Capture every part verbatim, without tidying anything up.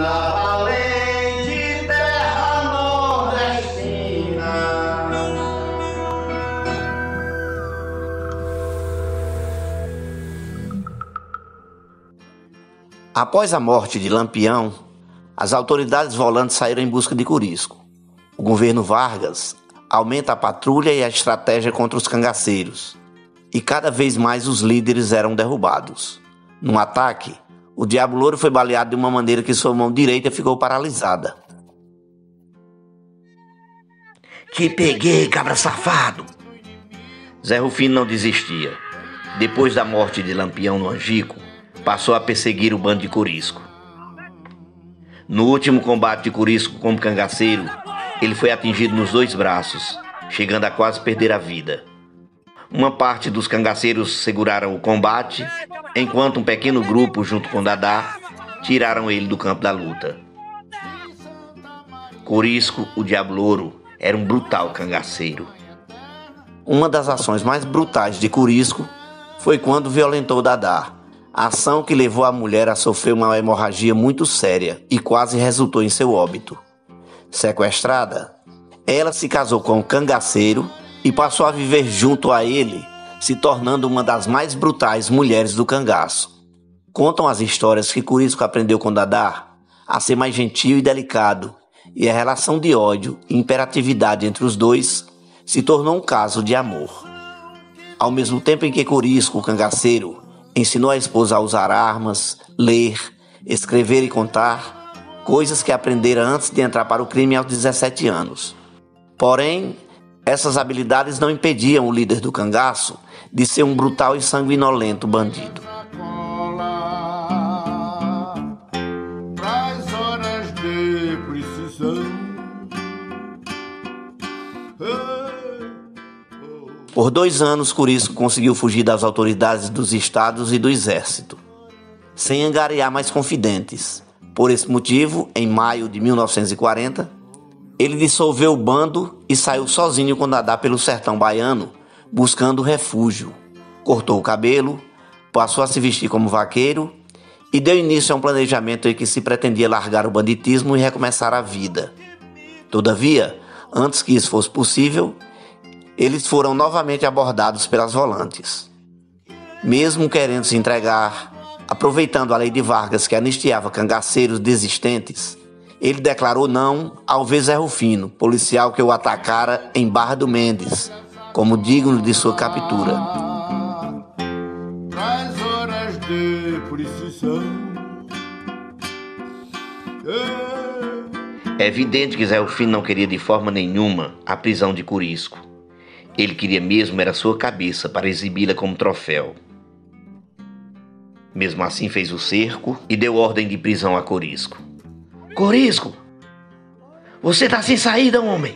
na valente terra nordestina. Após a morte de Lampião, as autoridades volantes saíram em busca de Corisco. O governo Vargas aumenta a patrulha e a estratégia contra os cangaceiros, e cada vez mais os líderes eram derrubados. Num ataque, o Diabo Loiro foi baleado de uma maneira que sua mão direita ficou paralisada. Te peguei, cabra safado! Zé Rufino não desistia. Depois da morte de Lampião no Angico, passou a perseguir o bando de Corisco. No último combate de Corisco como cangaceiro, ele foi atingido nos dois braços, chegando a quase perder a vida. Uma parte dos cangaceiros seguraram o combate, enquanto um pequeno grupo, junto com Dadá, tiraram ele do campo da luta. Corisco, o Diabo Loiro, era um brutal cangaceiro. Uma das ações mais brutais de Corisco foi quando violentou Dadá, ação que levou a mulher a sofrer uma hemorragia muito séria e quase resultou em seu óbito. Sequestrada, ela se casou com um cangaceiro e passou a viver junto a ele, se tornando uma das mais brutais mulheres do cangaço. Contam as histórias que Corisco aprendeu com Dadá a ser mais gentil e delicado, e a relação de ódio e imperatividade entre os dois se tornou um caso de amor. Ao mesmo tempo em que Corisco, o cangaceiro, ensinou a esposa a usar armas, ler, escrever e contar, coisas que aprendera antes de entrar para o crime aos dezessete anos. Porém, essas habilidades não impediam o líder do cangaço de ser um brutal e sanguinolento bandido. Por dois anos, Corisco conseguiu fugir das autoridades dos estados e do exército, sem angariar mais confidentes. Por esse motivo, em maio de mil novecentos e quarenta, ele dissolveu o bando e saiu sozinho com Dadá pelo sertão baiano, buscando refúgio. Cortou o cabelo, passou a se vestir como vaqueiro e deu início a um planejamento em que se pretendia largar o banditismo e recomeçar a vida. Todavia, antes que isso fosse possível, eles foram novamente abordados pelas volantes. Mesmo querendo se entregar, aproveitando a lei de Vargas que anistiava cangaceiros desistentes, ele declarou não ao Zé Rufino, policial que o atacara em Barra do Mendes, como digno de sua captura. É evidente que Zé Rufino não queria de forma nenhuma a prisão de Corisco. Ele queria mesmo era sua cabeça para exibi-la como troféu. Mesmo assim fez o cerco e deu ordem de prisão a Corisco. Corisco, você tá sem saída, homem!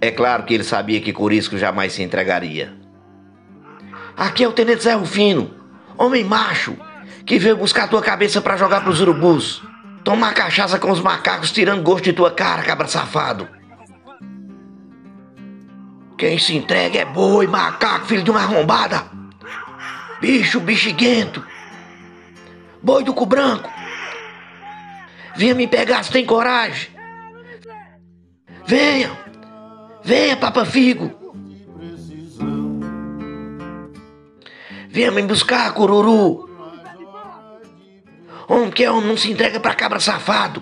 É claro que ele sabia que Corisco jamais se entregaria. Aqui é o tenente Zé Rufino, homem macho, que veio buscar tua cabeça pra jogar pros urubus. Tomar cachaça com os macacos tirando gosto de tua cara, cabra safado. Quem se entrega é boi, macaco, filho de uma arrombada. Bicho bexiguento, boi do cu branco, venha me pegar se tem coragem, venha, venha papa figo, venha me buscar cururu, homem que é homem não se entrega pra cabra safado,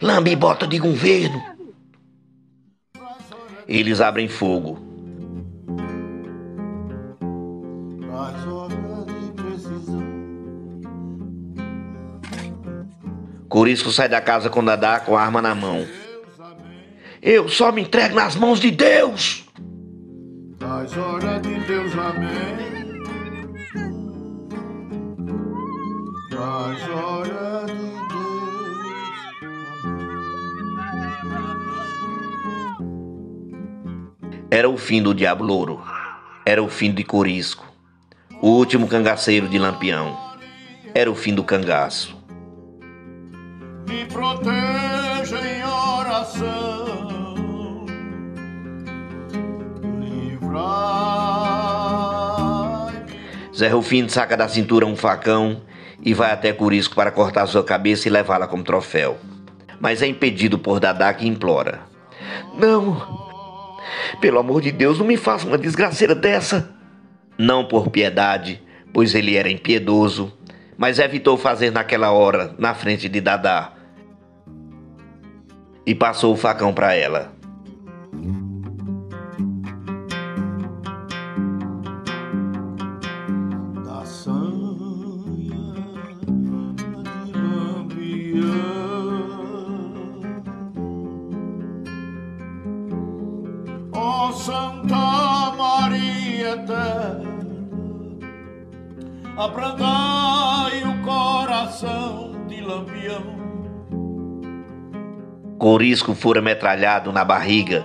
lambe bota de governo. Eles abrem fogo. Corisco sai da casa com Dadá com a arma na mão. Eu só me entrego nas mãos de Deus. Nas horas de Deus, amém. Nas horas de Deus. Era o fim do Diabo Loiro. Era o fim de Corisco, o último cangaceiro de Lampião. Era o fim do cangaço. Me proteja em oração, livrai-me. Zé Rufino saca da cintura um facão e vai até Corisco para cortar sua cabeça e levá-la como troféu. Mas é impedido por Dadá, que implora: "Não! Pelo amor de Deus, não me faça uma desgraceira dessa!" Não por piedade, pois ele era impiedoso, mas evitou fazer naquela hora, na frente de Dadá, e passou o facão para ela. Da sanha de Lampião, ó Santa Maria eterna, abrandai o coração de Lampião. Corisco fora metralhado na barriga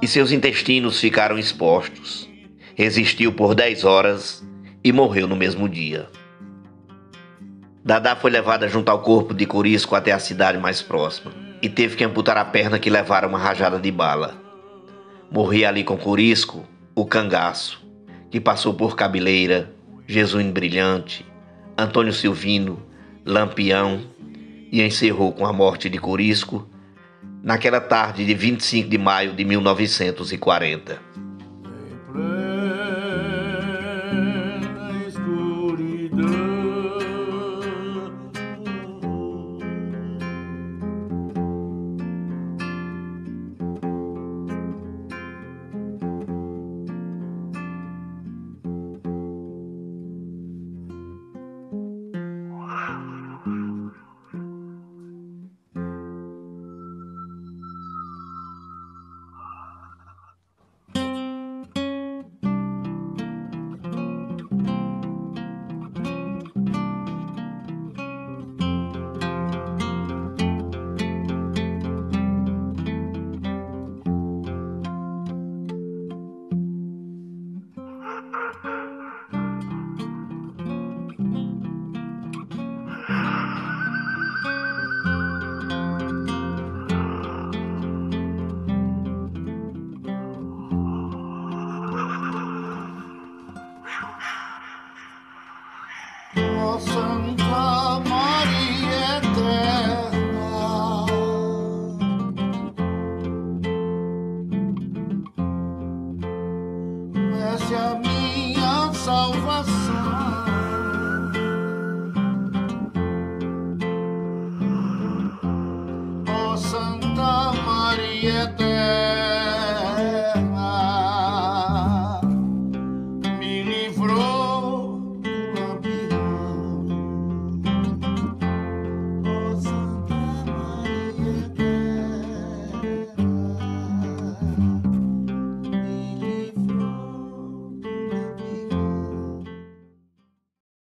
e seus intestinos ficaram expostos. Resistiu por dez horas e morreu no mesmo dia. Dadá foi levada junto ao corpo de Corisco até a cidade mais próxima e teve que amputar a perna que levara uma rajada de bala. Morria ali com Corisco o Cangaço, que passou por Cabeleira, Jesuíno Brilhante, Antônio Silvino, Lampião, e encerrou com a morte de Corisco naquela tarde de vinte e cinco de maio de mil novecentos e quarenta. Em plena escuridão. Santa Maria eterna, essa é a minha salvação.